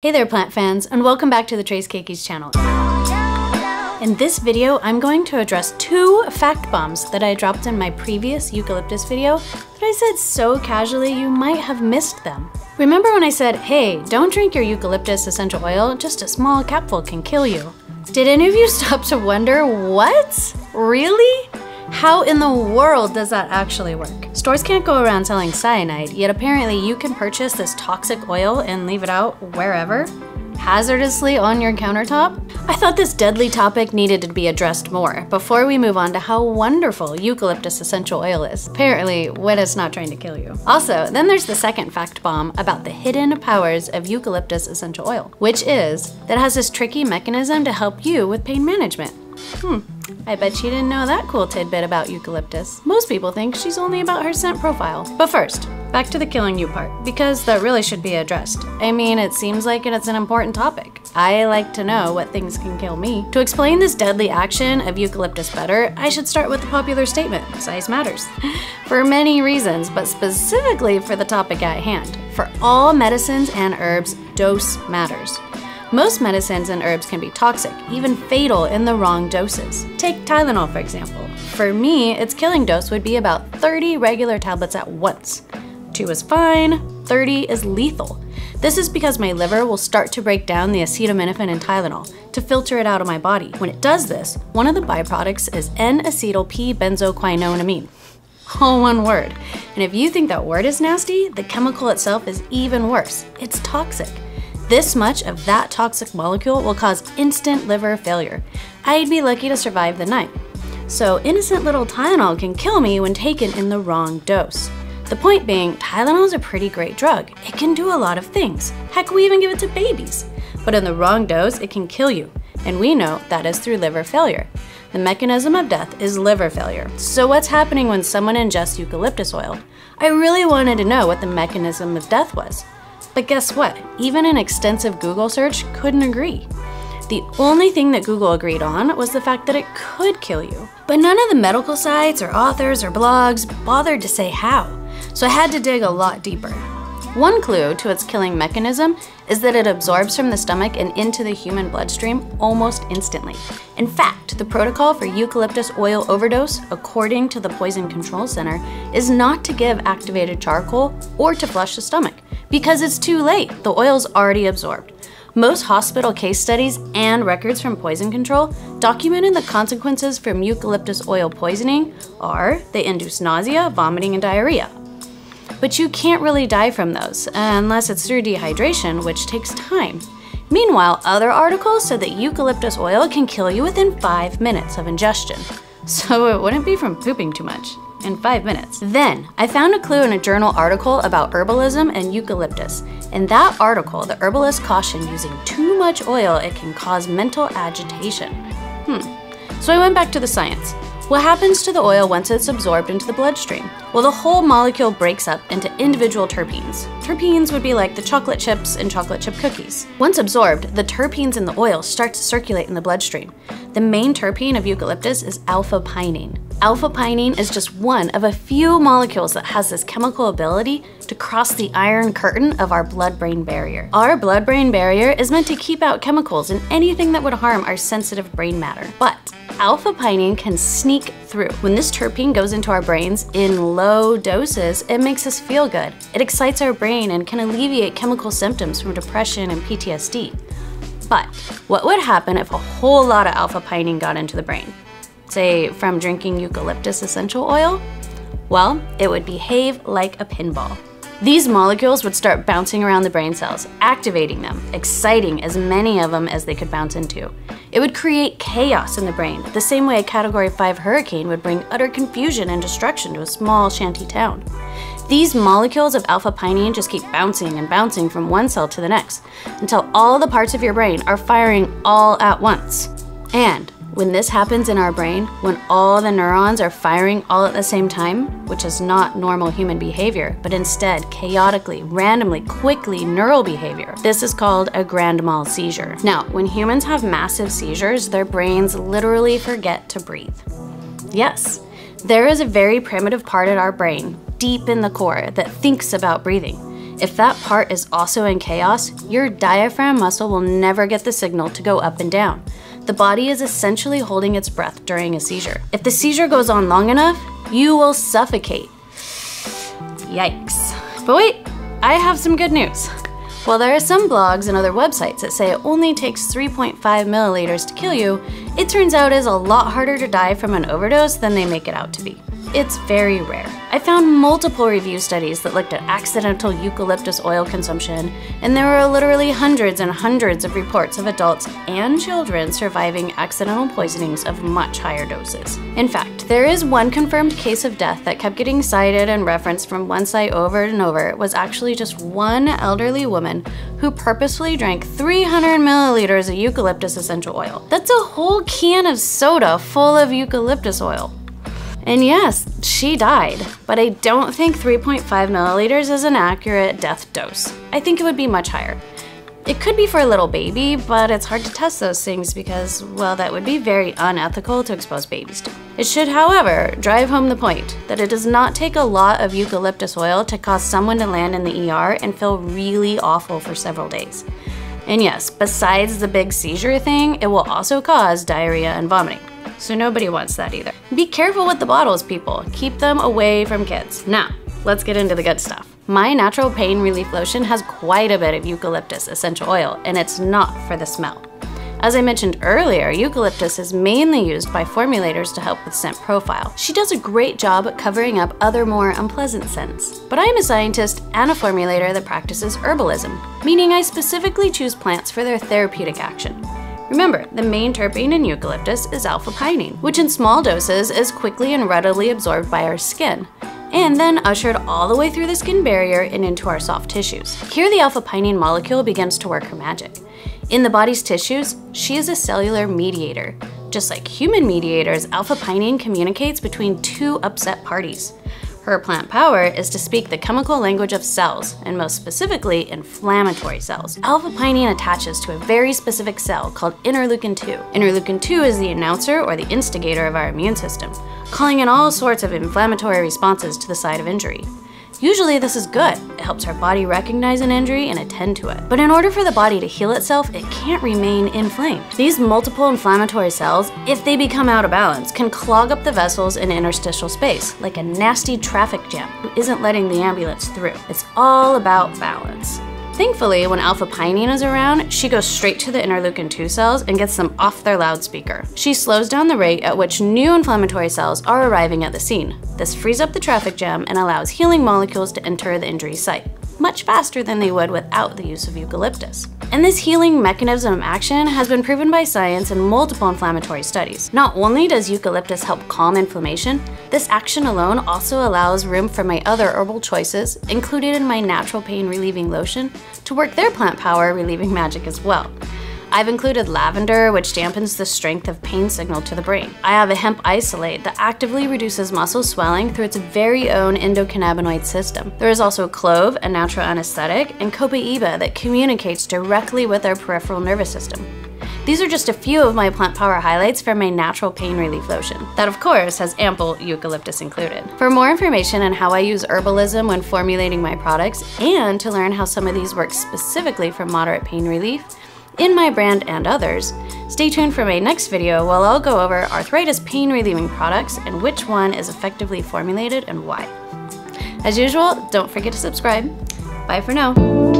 Hey there plant fans, and welcome back to the Tres Keikis channel. In this video, I'm going to address two fact bombs that I dropped in my previous eucalyptus video that I said so casually you might have missed them. Remember when I said, hey, don't drink your eucalyptus essential oil, just a small capful can kill you. Did any of you stop to wonder, what? Really? How in the world does that actually work? Stores can't go around selling cyanide, yet apparently you can purchase this toxic oil and leave it out wherever, hazardously on your countertop? I thought this deadly topic needed to be addressed more before we move on to how wonderful eucalyptus essential oil is, apparently when it's not trying to kill you. Also, then there's the second fact bomb about the hidden powers of eucalyptus essential oil, which is that it has this tricky mechanism to help you with pain management. I bet you didn't know that cool tidbit about eucalyptus. Most people think she's only about her scent profile. But first, back to the killing you part, because that really should be addressed. I mean, it seems like it's an important topic. I like to know what things can kill me. To explain this deadly action of eucalyptus better, I should start with the popular statement, size matters. For many reasons, but specifically for the topic at hand. For all medicines and herbs, dose matters. Most medicines and herbs can be toxic, even fatal in the wrong doses. Take Tylenol, for example. For me, its killing dose would be about 30 regular tablets at once. 2 is fine, 30 is lethal. This is because my liver will start to break down the acetaminophen in Tylenol to filter it out of my body. When it does this, one of the byproducts is n-p benzoquinonamine. All one word. And if you think that word is nasty, the chemical itself is even worse. It's toxic. This much of that toxic molecule will cause instant liver failure. I'd be lucky to survive the night. So innocent little Tylenol can kill me when taken in the wrong dose. The point being, Tylenol is a pretty great drug. It can do a lot of things. Heck, we even give it to babies. But in the wrong dose, it can kill you. And we know that is through liver failure. The mechanism of death is liver failure. So what's happening when someone ingests eucalyptus oil? I really wanted to know what the mechanism of death was. But guess what? Even an extensive Google search couldn't agree. The only thing that Google agreed on was the fact that it could kill you. But none of the medical sites or authors or blogs bothered to say how, so I had to dig a lot deeper. One clue to its killing mechanism is that it absorbs from the stomach and into the human bloodstream almost instantly. In fact, the protocol for eucalyptus oil overdose, according to the Poison Control Center, is not to give activated charcoal or to flush the stomach. Because it's too late, the oil's already absorbed. Most hospital case studies and records from poison control documented the consequences from eucalyptus oil poisoning are they induce nausea, vomiting, and diarrhea. But you can't really die from those, unless it's through dehydration, which takes time. Meanwhile, other articles said that eucalyptus oil can kill you within 5 minutes of ingestion. So it wouldn't be from pooping too much. In 5 minutes. Then, I found a clue in a journal article about herbalism and eucalyptus. In that article, the herbalist cautioned using too much oil it can cause mental agitation. So I went back to the science. What happens to the oil once it's absorbed into the bloodstream? Well, the whole molecule breaks up into individual terpenes. Terpenes would be like the chocolate chips and chocolate chip cookies. Once absorbed, the terpenes in the oil start to circulate in the bloodstream. The main terpene of eucalyptus is alpha-pinene. Alpha-pinene is just one of a few molecules that has this chemical ability to cross the iron curtain of our blood-brain barrier. Our blood-brain barrier is meant to keep out chemicals and anything that would harm our sensitive brain matter. But alpha-pinene can sneak through. When this terpene goes into our brains in low doses, it makes us feel good. It excites our brain and can alleviate chemical symptoms from depression and PTSD. But what would happen if a whole lot of alpha-pinene got into the brain? Say, from drinking eucalyptus essential oil? Well, it would behave like a pinball. These molecules would start bouncing around the brain cells, activating them, exciting as many of them as they could bounce into. It would create chaos in the brain, the same way a Category 5 hurricane would bring utter confusion and destruction to a small shanty town. These molecules of alpha-pinene just keep bouncing and bouncing from one cell to the next, until all the parts of your brain are firing all at once. And when this happens in our brain, when all the neurons are firing all at the same time, which is not normal human behavior, but instead chaotically, randomly, quickly neural behavior, this is called a grand mal seizure. Now, when humans have massive seizures, their brains literally forget to breathe. Yes, there is a very primitive part in our brain, deep in the core, that thinks about breathing. If that part is also in chaos, your diaphragm muscle will never get the signal to go up and down. The body is essentially holding its breath during a seizure. If the seizure goes on long enough, you will suffocate. Yikes. But wait, I have some good news. While there are some blogs and other websites that say it only takes 3.5 milliliters to kill you, it turns out it's a lot harder to die from an overdose than they make it out to be. It's very rare. I found multiple review studies that looked at accidental eucalyptus oil consumption, and there were literally hundreds and hundreds of reports of adults and children surviving accidental poisonings of much higher doses. In fact, there is one confirmed case of death that kept getting cited and referenced from one site over and over. It was actually just one elderly woman who purposefully drank 300 milliliters of eucalyptus essential oil. That's a whole can of soda full of eucalyptus oil. And yes, she died, but I don't think 3.5 milliliters is an accurate death dose. I think it would be much higher. It could be for a little baby, but it's hard to test those things because, well, that would be very unethical to expose babies to. It should, however, drive home the point that it does not take a lot of eucalyptus oil to cause someone to land in the ER and feel really awful for several days. And yes, besides the big seizure thing, it will also cause diarrhea and vomiting. So nobody wants that either. Be careful with the bottles, people. Keep them away from kids. Now, let's get into the good stuff. My natural pain relief lotion has quite a bit of eucalyptus essential oil, and it's not for the smell. As I mentioned earlier, eucalyptus is mainly used by formulators to help with scent profile. She does a great job at covering up other more unpleasant scents. But I'm a scientist and a formulator that practices herbalism, meaning I specifically choose plants for their therapeutic action. Remember, the main terpene in eucalyptus is alpha-pinene, which in small doses is quickly and readily absorbed by our skin, and then ushered all the way through the skin barrier and into our soft tissues. Here the alpha-pinene molecule begins to work her magic. In the body's tissues, she is a cellular mediator. Just like human mediators, alpha-pinene communicates between two upset parties. Her plant power is to speak the chemical language of cells, and most specifically, inflammatory cells. Alpha-pinene attaches to a very specific cell called interleukin-2. Interleukin-2 is the announcer or the instigator of our immune system, calling in all sorts of inflammatory responses to the site of injury. Usually this is good. It helps our body recognize an injury and attend to it. But in order for the body to heal itself, it can't remain inflamed. These multiple inflammatory cells, if they become out of balance, can clog up the vessels in interstitial space, like a nasty traffic jam who isn't letting the ambulance through. It's all about balance. Thankfully, when alpha-pinene is around, she goes straight to the interleukin-2 cells and gets them off their loudspeaker. She slows down the rate at which new inflammatory cells are arriving at the scene. This frees up the traffic jam and allows healing molecules to enter the injury site, much faster than they would without the use of eucalyptus. And this healing mechanism of action has been proven by science in multiple inflammatory studies. Not only does eucalyptus help calm inflammation, this action alone also allows room for my other herbal choices, included in my natural pain relieving lotion, to work their plant power relieving magic as well. I've included lavender, which dampens the strength of pain signal to the brain. I have a hemp isolate that actively reduces muscle swelling through its very own endocannabinoid system. There is also clove, a natural anesthetic, and copaiba that communicates directly with our peripheral nervous system. These are just a few of my plant power highlights from my natural pain relief lotion. That, of course, has ample eucalyptus included. For more information on how I use herbalism when formulating my products, and to learn how some of these work specifically for moderate pain relief, in my brand and others, stay tuned for my next video while I'll go over arthritis pain relieving products and which one is effectively formulated and why. As usual, don't forget to subscribe. Bye for now.